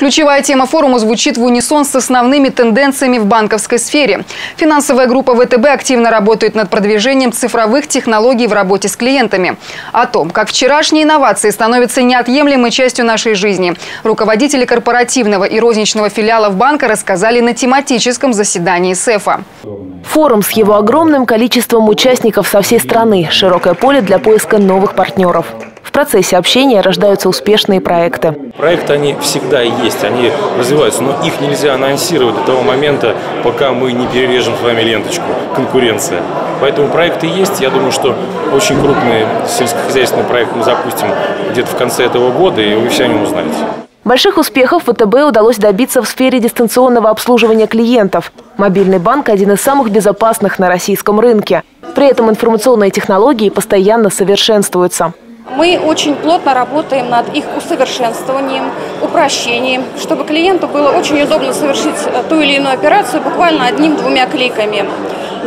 Ключевая тема форума звучит в унисон с основными тенденциями в банковской сфере. Финансовая группа ВТБ активно работает над продвижением цифровых технологий в работе с клиентами. О том, как вчерашние инновации становятся неотъемлемой частью нашей жизни, руководители корпоративного и розничного филиалов банка рассказали на тематическом заседании СЭФа. Форум с его огромным количеством участников со всей страны – широкое поле для поиска новых партнеров. В процессе общения рождаются успешные проекты. Проекты, они всегда есть, они развиваются, но их нельзя анонсировать до того момента, пока мы не перережем с вами ленточку «Конкуренция». Поэтому проекты есть. Я думаю, что очень крупный сельскохозяйственный проект мы запустим где-то в конце этого года, и вы все о нем узнаете. Больших успехов ВТБ удалось добиться в сфере дистанционного обслуживания клиентов. Мобильный банк – один из самых безопасных на российском рынке. При этом информационные технологии постоянно совершенствуются. Мы очень плотно работаем над их усовершенствованием, упрощением, чтобы клиенту было очень удобно совершить ту или иную операцию буквально одним-двумя кликами.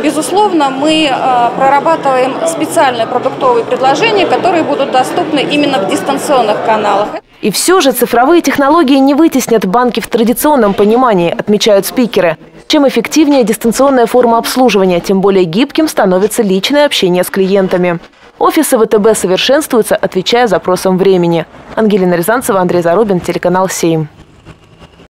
Безусловно, мы прорабатываем специальные продуктовые предложения, которые будут доступны именно в дистанционных каналах. И все же цифровые технологии не вытеснят банки в традиционном понимании, отмечают спикеры. Чем эффективнее дистанционная форма обслуживания, тем более гибким становится личное общение с клиентами. Офисы ВТБ совершенствуются, отвечая запросам времени. Ангелина Рязанцева, Андрей Зарубин, телеканал «Сейм».